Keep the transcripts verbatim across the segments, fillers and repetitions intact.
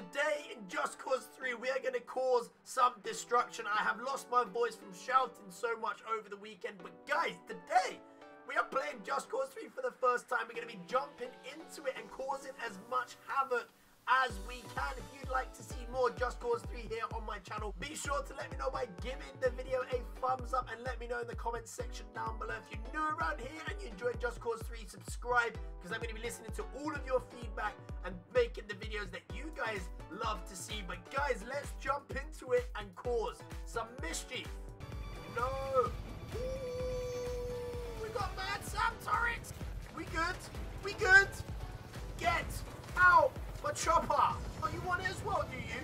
Today in Just Cause three, we are going to cause some destruction. I have lost my voice from shouting so much over the weekend. But guys, today we are playing Just Cause three for the first time. We're going to be jumping into it and causing as much havoc as we can. If you'd like to see more Just Cause three here on my channel, be sure to let me know by giving the video a thumbs up and let me know in the comments section down below. If you're new around here and you enjoyed Just Cause three, subscribe, because I'm going to be listening to all of your feedback and making the videos that you guys love to see. But guys, let's jump into it and cause some mischief. No. Ooh, we got mad Sam turrets. We good? We good? Get out. My chopper! Oh, you want it as well, do you?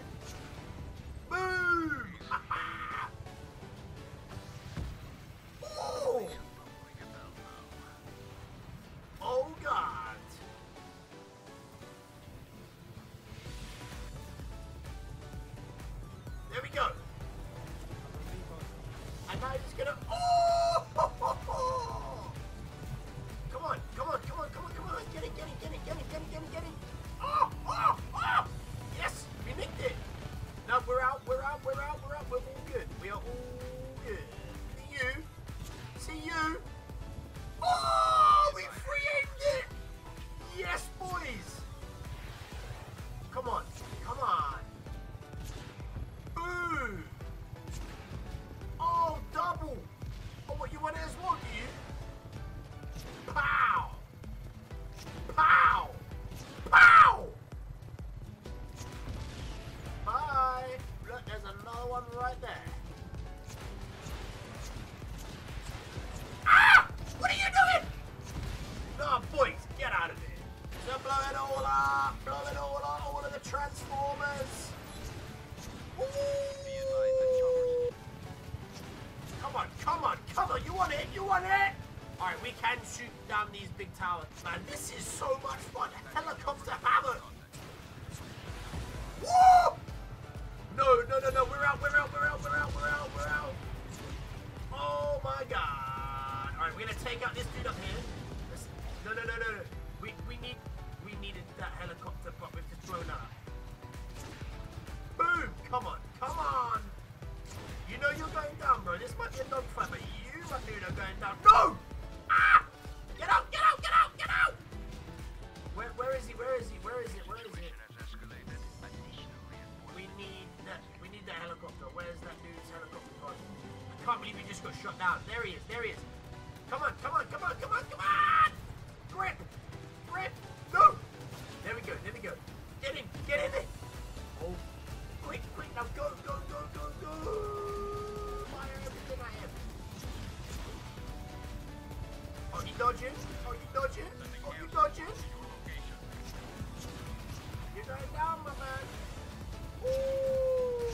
Boom! Oh! Oh, God! There we go! And now he's gonna... Oh! Ho, ho, ho. Come on, come on, come on, come on, come on! Get it, get it, get it, get it, get it, get it, get it! Oh, oh, oh! Yes, we nicked it. No, we're out, we're out, we're out, we're out. We're all good. We are all good. See you. See you. Oh, we free-aimed it. Yes, boys. Come on, come on. Boom. Oh, double. Oh, what, you want it as well, do you? Pow. Pow. Pow! Bye! Look, there's another one right there. Ah! What are you doing? No, boys, get out of here. So blow it all up, blow it all up, all of the Transformers. Ooh. Come on, come on, come on, you want it, you want it? Alright, we can shoot down these big towers. Man, this is so much fun. Helicopter hammer. Woo! No, no, no, no. We're out, we're out, we're out, we're out, we're out, we're out. Oh, my God. Alright, we're going to take out this dude up here. Listen. No, no, no, no, no. We, we, need, we needed that helicopter, but we've just blown up. Boom! Come on, come on. You know you're going down, bro. This might be a dog fight, but you, my dude, are going down. No! Ah! Get out! Get out! Get out! Get out! Where, where is he? Where is he? Where is it? Where is it? We need that. We need that helicopter. Where's that dude's helicopter gone? I can't believe he just got shot down. There he is. There he is. Come on! Come on! Come on! Come on! Come on! Grip! Grip! No! There we go. There we go. Get him! Get in there! Oh! Quick! Quick! Now go! Go! Go! Go! Go! Fire everything I have. Are you dodging? Are you dodging? Are you dodging? You're going down, my man. Ooh.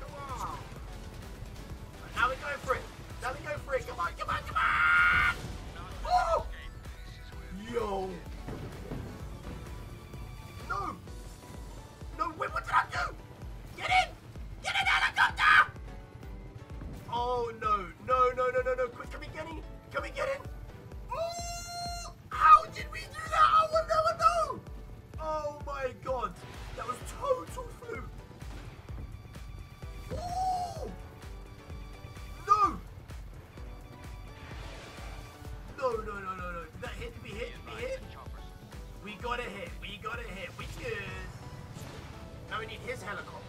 Come on. Now we're going for it. Now we're going for it. Come on, come on, come on. Oh. Yo. No. No, wait, what did I do? Get in. Get in, helicopter. Oh, no. No, no, no, no, no. Quick, can we get in? Can we get in? Ooh! How did we do that? I will never know! Oh my God! That was total fluke! Ooh! No! No, no, no, no, no. Did that hit? Did we hit? Did we hit? We got a hit. We got a hit. We good. Now we need his helicopter.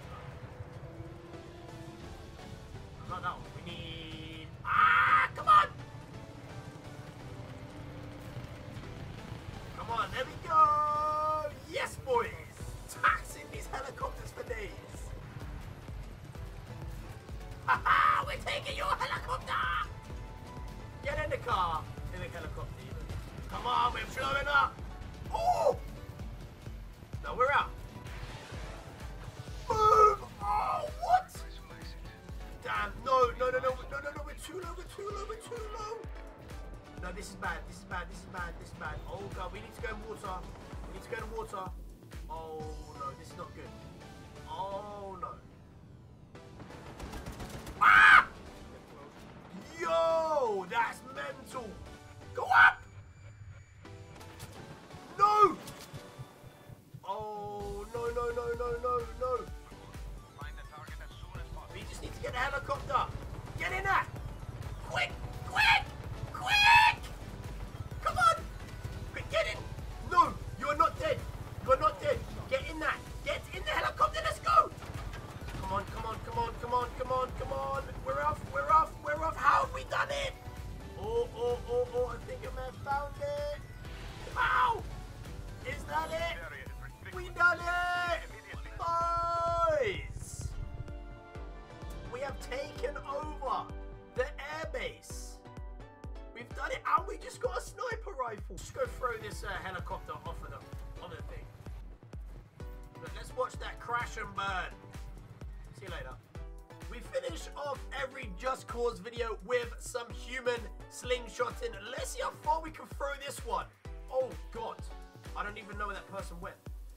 Not that one. We need... Ah! Come on! Come on, there we go! Yes, boys! Taxing these helicopters for days! Haha! We're taking your helicopter! Get in the car! In the helicopter, even. Come on, we're blowing up! Oh! No, we're out! Boom! Oh, what? Damn, no, no, no, no, no, no, no, we're too low, we're too low, we're too low! No, this is bad, this is bad, this is bad, this is bad. Oh God, we need to go in water. We need to go in water. Oh no, this is not good. Oh no. Ah! Yo, that's mental. Go up! No! Oh no, no, no, no, no. Find the target as soon as possible. We just need to get the helicopter. Get in there. Quick, quick, quick. Come on. Quick, get in. No, you are not dead. You are not dead. Get in there. Get in the helicopter. Let's go. Come on, come on, come on, come on, come on, come on. We're off, we're off, we're off. How have we done it? Oh, oh, oh, oh. I think I may have found it. Wow. Is that it? We done it! Boys! We have taken over the airbase. We've done it and we just got a sniper rifle. Just go throw this uh, helicopter off of the, off of the thing. But let's watch that crash and burn. See you later. We finish off every Just Cause video with some human slingshotting. Let's see how far we can throw this one. Oh God. I don't even know where that person went.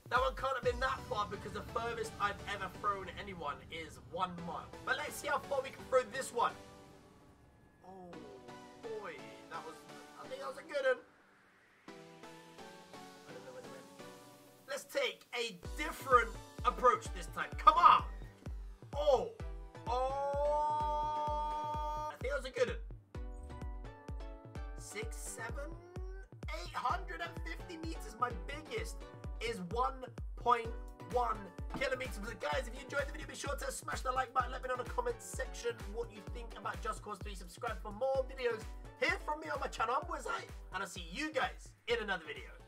That one can't have been that far because the furthest I've ever thrown anyone is one mile. But let's see how far we can throw this one. Oh boy, that was, I think that was a good one. I don't know where they went. Let's take a different approach this time. Come on. Oh, oh, I think that was a good one. Six, seven. eight hundred fifty meters, my biggest is one point one kilometers. So guys, if you enjoyed the video, be sure to smash the like button. Let me know in the comment section what you think about Just Cause three. Subscribe for more videos. Hear from me on my channel. I'm Wizzite, and I'll see you guys in another video.